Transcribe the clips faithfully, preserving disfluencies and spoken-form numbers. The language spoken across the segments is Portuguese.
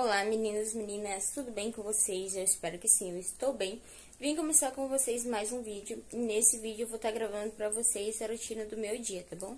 Olá meninas, meninas, tudo bem com vocês? Eu espero que sim, eu estou bem. Vim começar com vocês mais um vídeo, e nesse vídeo eu vou estar gravando pra vocês a rotina do meu dia, tá bom?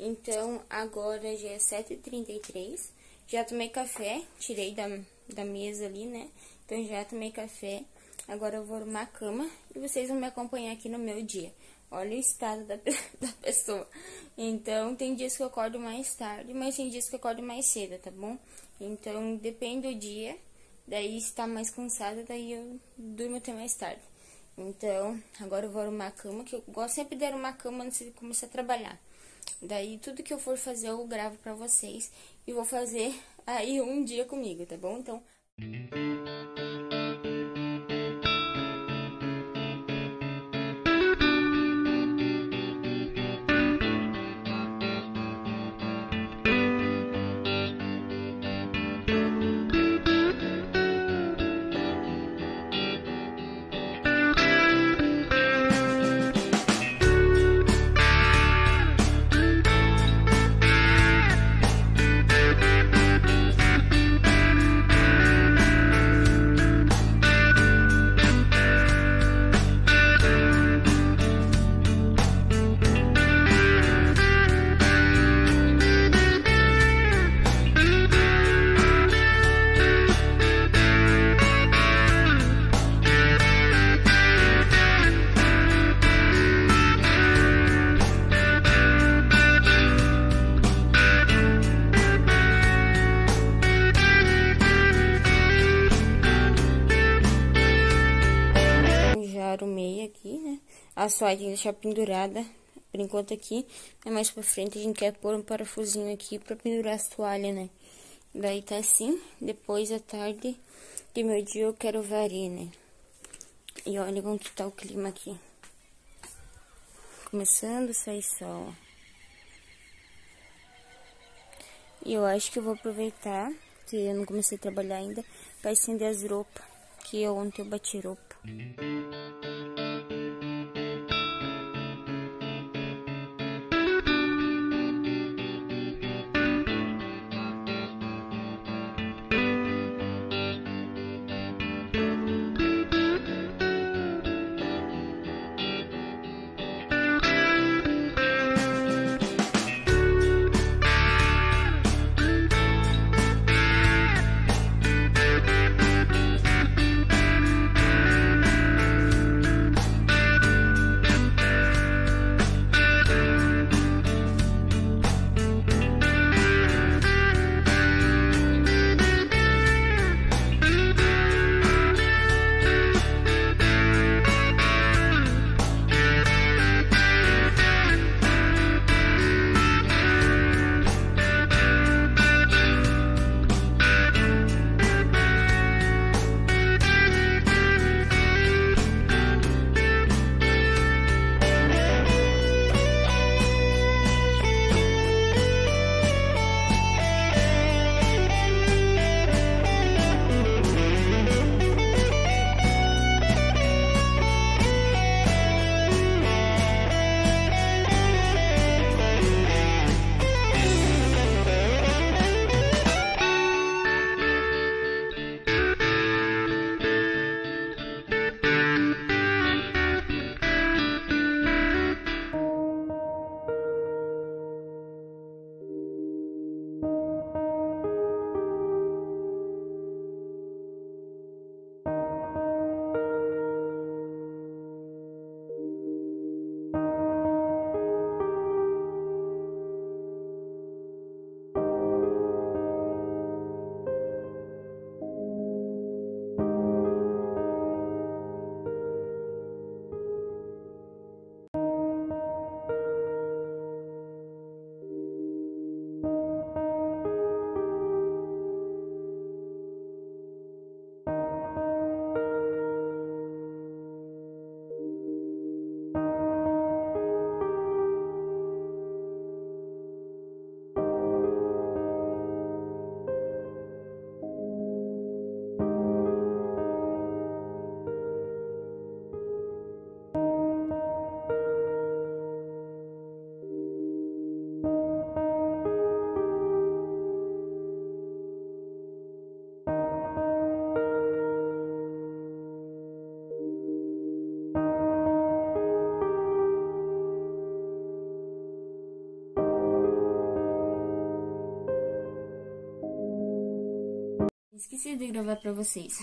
Então, agora já é sete e trinta e três, já tomei café, tirei da, da mesa ali, né? Então, já tomei café, agora eu vou arrumar a cama e vocês vão me acompanhar aqui no meu dia. Olha o estado da, da pessoa. Então, tem dias que eu acordo mais tarde, mas tem dias que eu acordo mais cedo, tá bom? Então, depende do dia, daí se tá mais cansada, daí eu durmo até mais tarde. Então, agora eu vou arrumar a cama, que eu gosto sempre de arrumar a cama antes de começar a trabalhar. Daí, tudo que eu for fazer, eu gravo pra vocês e vou fazer aí um dia comigo, tá bom? Então... Arrumei aqui, né? A soia tem que deixar pendurada por enquanto aqui, mas mais pra frente a gente quer pôr um parafusinho aqui pra pendurar as toalhas, né? Daí tá assim, depois à tarde de meu dia eu quero varrer, né? E olha como que tá o clima aqui. Começando a sair sol. E eu acho que eu vou aproveitar, que eu não comecei a trabalhar ainda, pra estender as roupas, que ontem eu bati roupa. Esqueci de gravar pra vocês.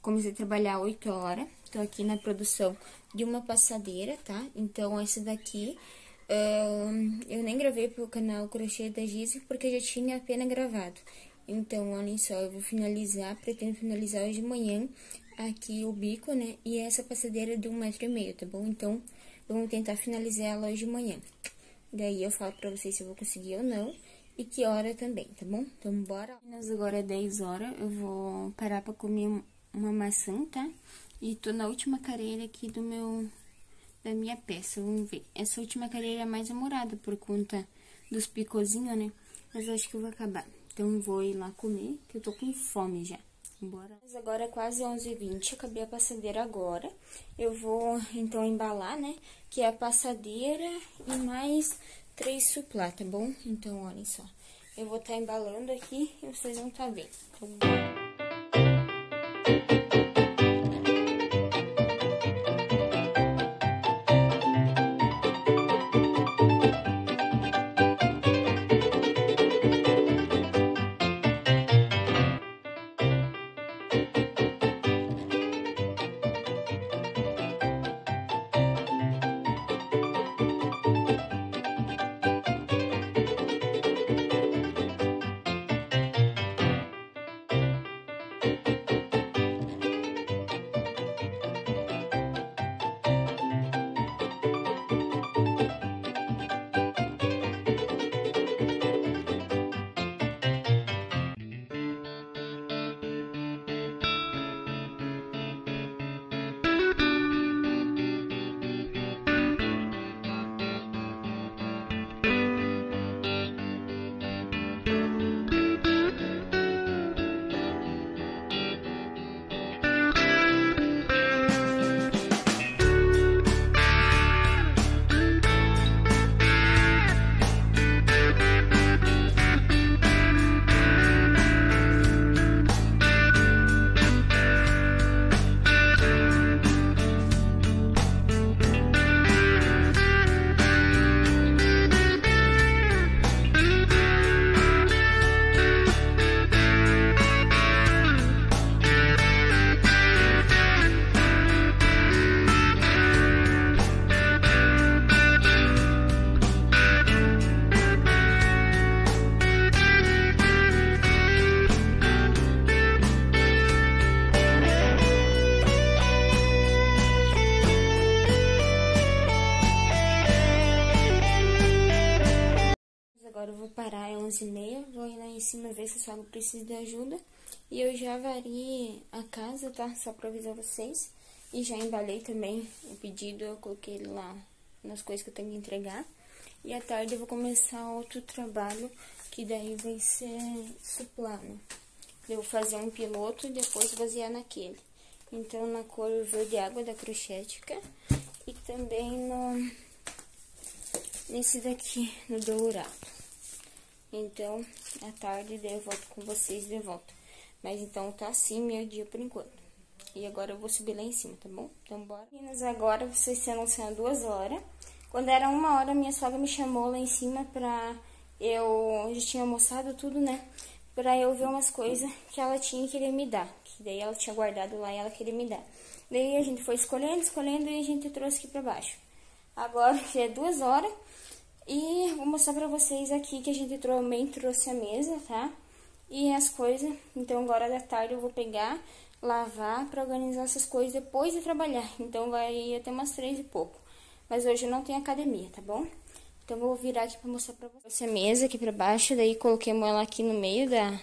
Comecei a trabalhar oito horas. Tô aqui na produção de uma passadeira, tá? Então, essa daqui... Um, eu nem gravei pro canal Crochê da Gise, porque eu já tinha a pena gravado. Então, olhem só, eu vou finalizar, pretendo finalizar hoje de manhã aqui o bico, né? E essa passadeira é de um metro e meio, tá bom? Então, vamos tentar finalizar ela hoje de manhã. Daí, eu falo pra vocês se eu vou conseguir ou não. E que hora também, tá bom? Então, bora. Agora é dez horas, eu vou parar pra comer uma maçã, tá? E tô na última careira aqui do meu... da minha peça, vamos ver. Essa última careira é mais demorada por conta dos picozinhos, né? Mas eu acho que eu vou acabar. Então, vou ir lá comer, que eu tô com fome já. Bora. Mas agora é quase onze e vinte, acabei a passadeira agora. Eu vou, então, embalar, né? Que é a passadeira e mais três suplá, tá bom? Então, olhem só. Eu vou estar embalando aqui e vocês vão estar vendo. Então, agora eu vou parar, é onze e meia, vou ir lá em cima ver se o Sago precisa de ajuda. E eu já variei a casa, tá? Só pra avisar vocês. E já embalei também o pedido, eu coloquei ele lá nas coisas que eu tenho que entregar. E à tarde eu vou começar outro trabalho, que daí vai ser suplano. Eu vou fazer um piloto e depois basear naquele. Então, na cor verde água da Crochetica e também no... nesse daqui, no dourado. Então, à tarde, daí eu volto com vocês de volta. Mas, então, tá assim meu dia por enquanto. E agora eu vou subir lá em cima, tá bom? Então, bora. Meninas, agora vocês se anunciam duas horas. Quando era uma hora, minha sogra me chamou lá em cima pra... eu já tinha almoçado tudo, né? Pra eu ver umas coisas que ela tinha e queria me dar. Que daí ela tinha guardado lá e ela queria me dar. Daí a gente foi escolhendo, escolhendo e a gente trouxe aqui pra baixo. Agora já é duas horas. E vou mostrar pra vocês aqui que a gente também trouxe a mesa, tá? E as coisas. Então, agora da tarde eu vou pegar, lavar pra organizar essas coisas depois de trabalhar. Então, vai até umas três e pouco. Mas hoje eu não tenho academia, tá bom? Então, vou virar aqui pra mostrar pra vocês a mesa aqui pra baixo. Daí, coloquei ela aqui no meio da,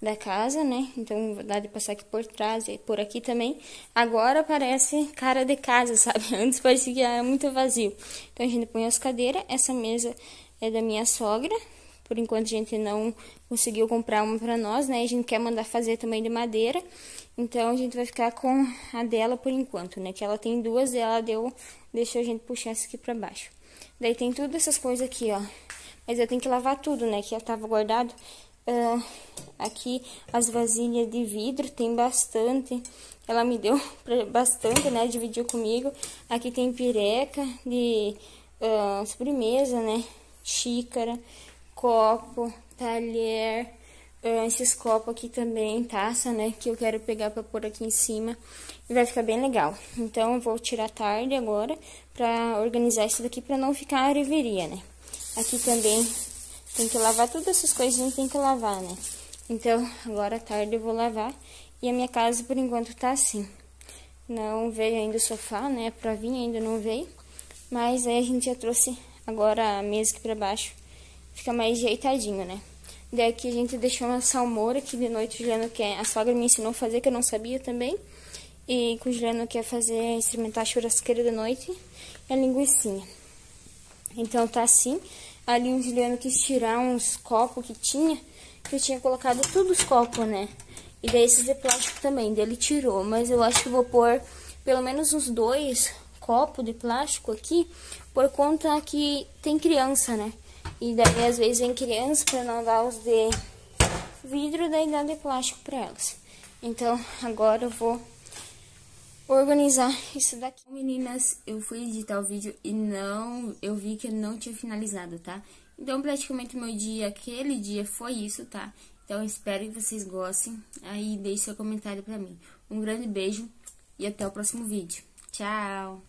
da casa, né? Então, dá de passar aqui por trás e por aqui também. Agora parece cara de casa, sabe? Antes parecia que era muito vazio. Então, a gente põe as cadeiras. Essa mesa é da minha sogra. Por enquanto, a gente não conseguiu comprar uma pra nós, né? A gente quer mandar fazer também de madeira. Então, a gente vai ficar com a dela por enquanto, né? Que ela tem duas e ela deu, deixou a gente puxar essa aqui pra baixo. Daí, tem tudo essas coisas aqui, ó. Mas eu tenho que lavar tudo, né? Que já tava guardado. Uh, aqui as vasilhas de vidro, tem bastante, ela me deu bastante, né, dividiu comigo. Aqui tem pireca de uh, sobremesa, né, xícara, copo, talher, esses copos aqui também, taça, né, que eu quero pegar pra pôr aqui em cima, e vai ficar bem legal. Então, eu vou tirar tarde agora pra organizar isso daqui pra não ficar a reveria, né. Aqui também tem que lavar, todas essas coisinhas tem que lavar, né. Então, agora à tarde eu vou lavar, e a minha casa, por enquanto, tá assim. Não veio ainda o sofá, né, pra vir ainda não veio, mas aí a gente já trouxe agora a mesa aqui pra baixo, fica mais ajeitadinho, né. Daí aqui a gente deixou uma salmoura, que de noite o Juliano quer... A sogra me ensinou a fazer, que eu não sabia também. E que o Juliano quer fazer, experimentar a churrasqueira de noite e a linguicinha. Então tá assim. Ali o Juliano quis tirar uns copos que tinha, que eu tinha colocado todos os copos, né? E daí esses de plástico também, daí ele tirou. Mas eu acho que vou pôr pelo menos uns dois copos de plástico aqui, por conta que tem criança, né? E daí, às vezes, vem criança pra não dar os de vidro, daí dá de plástico pra elas. Então, agora eu vou organizar isso daqui. Meninas, eu fui editar o vídeo e não... Eu vi que eu não tinha finalizado, tá? Então, praticamente, meu dia, aquele dia, foi isso, tá? Então, espero que vocês gostem. Aí, deixe seu comentário pra mim. Um grande beijo e até o próximo vídeo. Tchau!